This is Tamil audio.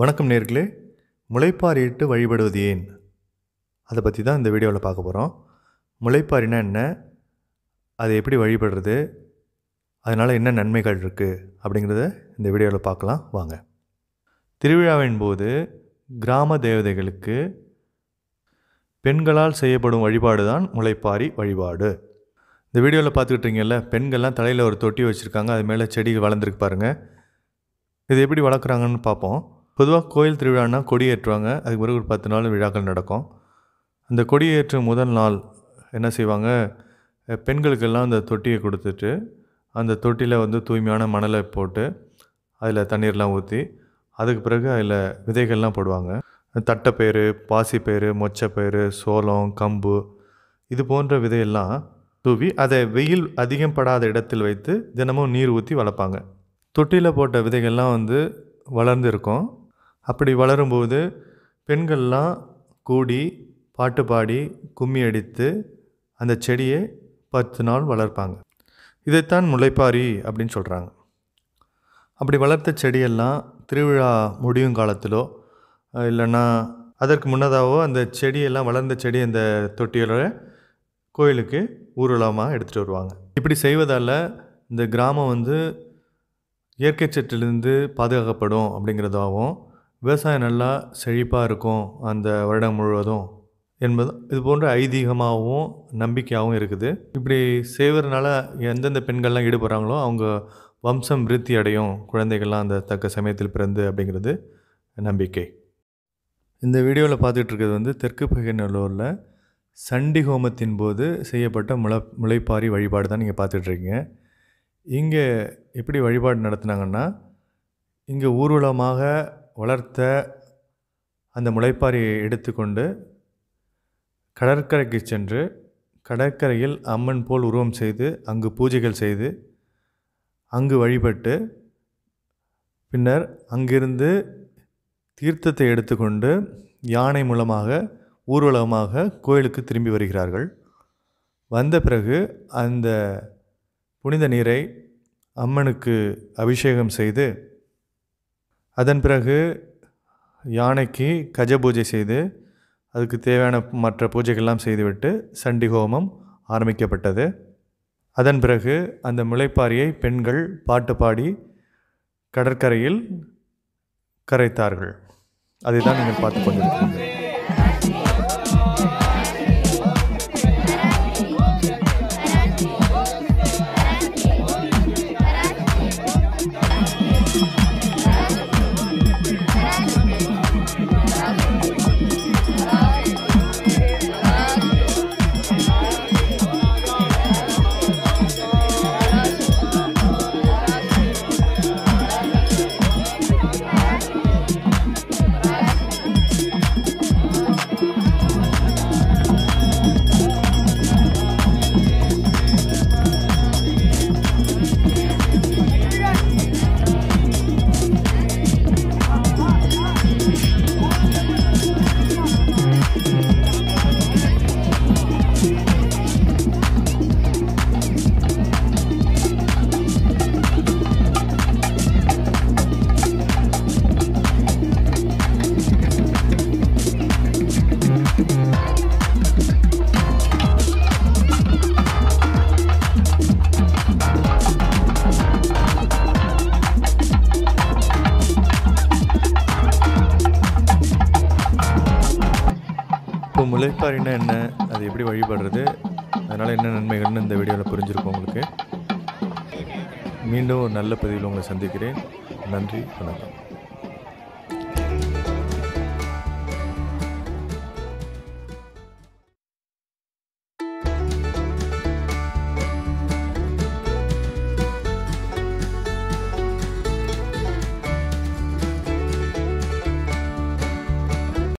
வணக்கம் நேயர்களே, முளைப்பாரிட்டு வழிபடுவது ஏன், அதை பற்றி தான் இந்த வீடியோவில் பார்க்க போகிறோம். முளைப்பாரினா என்ன, அதை எப்படி வழிபடுறது, அதனால் என்ன நன்மைகள் இருக்குது அப்படிங்கிறத இந்த வீடியோவில் பார்க்கலாம் வாங்க. திருவிழாவின் போது கிராம தேவதைகளுக்கு பெண்களால் செய்யப்படும் வழிபாடு தான் முளைப்பாரி வழிபாடு. இந்த வீடியோவில் பார்த்துக்கிட்டீங்கல்ல, பெண்கள்லாம் தலையில் ஒரு தொட்டி வச்சுருக்காங்க, அது மேலே செடிகள் வளர்ந்துருக்கு பாருங்கள். இது எப்படி வளர்க்குறாங்கன்னு பார்ப்போம். பொதுவாக கோயில் திருவிழான்னா கொடி ஏற்றுவாங்க, அதுக்கு பிறகு ஒரு 10 நாள் விழாக்கள் நடக்கும். அந்த கொடியேற்றும் முதல் நாள் என்ன செய்வாங்க, பெண்களுக்கெல்லாம் அந்த தொட்டியை கொடுத்துட்டு அந்த தொட்டியில் வந்து தூய்மையான மணலை போட்டு அதில் தண்ணீர்லாம் ஊற்றி அதுக்கு பிறகு அதில் விதைகள்லாம் போடுவாங்க. தட்டைப்பயிறு, பாசிப்பயிறு, மொச்சப்பயிறு, சோளம், கம்பு இது போன்ற விதையெல்லாம் தூவி அதை வெயில் அதிகம் படாத இடத்தில் வைத்து தினமும் நீர் ஊற்றி வளர்ப்பாங்க. தொட்டியில் போட்ட விதைகள்லாம் வந்து வளர்ந்துருக்கும். அப்படி வளரும்போது பெண்கள்லாம் கூடி பாட்டு பாடி கும்மி அடித்து அந்த செடியை 10 நாள் வளர்ப்பாங்க. இதைத்தான் முளைப்பாரி அப்படின்னு சொல்கிறாங்க. அப்படி வளர்த்த செடியெல்லாம் திருவிழா முடியும் காலத்திலோ இல்லைன்னா அதற்கு முன்னதாகவோ அந்த செடியெல்லாம் வளர்ந்த செடி அந்த தொட்டியோட கோயிலுக்கு ஊர்வலமாக எடுத்துகிட்டு வருவாங்க. இப்படி செய்வதால் இந்த கிராமம் வந்து இயற்கை சீற்றிலிருந்து பாதுகாக்கப்படும் அப்படிங்கிறதாகவும் விவசாயம் நல்லா செழிப்பாக இருக்கும் அந்த வருடம் முழுவதும் என்பது இது போன்ற ஐதீகமாகவும் நம்பிக்கையாகவும் இருக்குது. இப்படி செய்வதனால எந்தெந்த பெண்கள்லாம் ஈடுபடுறாங்களோ அவங்க வம்சம் விருத்தி அடையும், குழந்தைகள்லாம் அந்த தக்க சமயத்தில் பிறந்து அப்படிங்கிறது நம்பிக்கை. இந்த வீடியோவில் பார்த்துட்டு இருக்கிறது வந்து தெற்கு பகைநல்லூரில் சண்டி ஹோமத்தின் போது செய்யப்பட்ட முளைப்பாரி வழிபாடு தான் நீங்கள் பார்த்துட்ருக்கீங்க. இங்கே எப்படி வழிபாடு நடத்துனாங்கன்னா, இங்கே ஊர்வலமாக வளர்த்த அந்த முளைப்பாரியை எடுத்துக்கொண்டு கடற்கரைக்கு சென்று கடற்கரையில் அம்மன் போல் உருவம் செய்து அங்கு பூஜைகள் செய்து அங்கு வழிபட்டு பின்னர் அங்கிருந்து தீர்த்தத்தை எடுத்துக்கொண்டு யானை மூலமாக ஊர்வலமாக கோயிலுக்கு திரும்பி வருகிறார்கள். வந்த பிறகு அந்த புனித நீரை அம்மனுக்கு அபிஷேகம் செய்து அதன் பிறகு யானைக்கு கஜ பூஜை செய்து அதுக்கு தேவையான மற்ற பூஜைகள்லாம் செய்துவிட்டு சண்டி ஹோமம் ஆரம்பிக்கப்பட்டது. அதன் பிறகு அந்த முளைப்பாரியை பெண்கள் பாட்டு பாடி கடற்கரையில் கரைத்தார்கள். அதை தான் நீங்கள் பார்த்து கொண்டிருக்கிறீர்கள். முளைப்பாரினா என்ன, அது எப்படி வழிபடுறது, அதனால் என்ன நன்மைகள்னு இந்த வீடியோவில் புரிஞ்சிருக்கும் உங்களுக்கு. மீண்டும் ஒரு நல்ல பதிவில் உங்களை சந்திக்கிறேன். நன்றி, வணக்கம்.